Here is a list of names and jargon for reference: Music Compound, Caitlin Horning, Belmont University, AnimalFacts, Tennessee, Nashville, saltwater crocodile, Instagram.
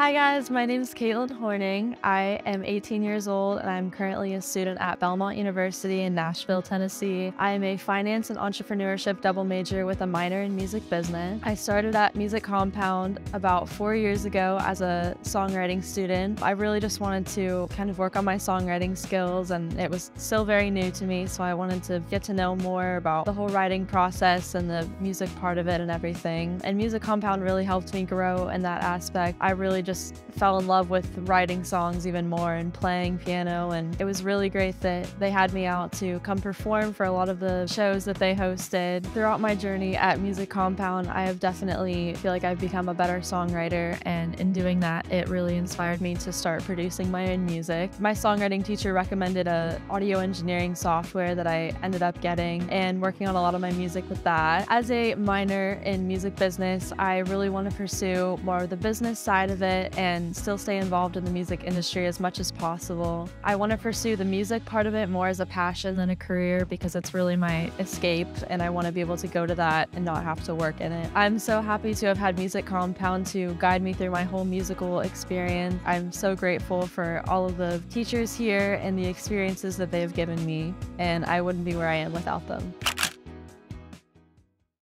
Hi guys, my name is Caitlin Horning. I am 18 years old and I'm currently a student at Belmont University in Nashville, Tennessee. I am a finance and entrepreneurship double major with a minor in music business. I started at Music Compound about 4 years ago as a songwriting student. I really just wanted to kind of work on my songwriting skills, and it was still very new to me, so I wanted to get to know more about the whole writing process and the music part of it and everything. And Music Compound really helped me grow in that aspect. I really just fell in love with writing songs even more and playing piano, and it was really great that they had me out to come perform for a lot of the shows that they hosted. Throughout my journey at Music Compound, I have definitely feel like I've become a better songwriter, and in doing that it really inspired me to start producing my own music. My songwriting teacher recommended an audio engineering software that I ended up getting and working on a lot of my music with that. As a minor in music business, I really want to pursue more of the business side of it and still stay involved in the music industry as much as possible. I want to pursue the music part of it more as a passion than a career, because it's really my escape and I want to be able to go to that and not have to work in it. I'm so happy to have had Music Compound to guide me through my whole musical experience. I'm so grateful for all of the teachers here and the experiences that they have given me, and I wouldn't be where I am without them.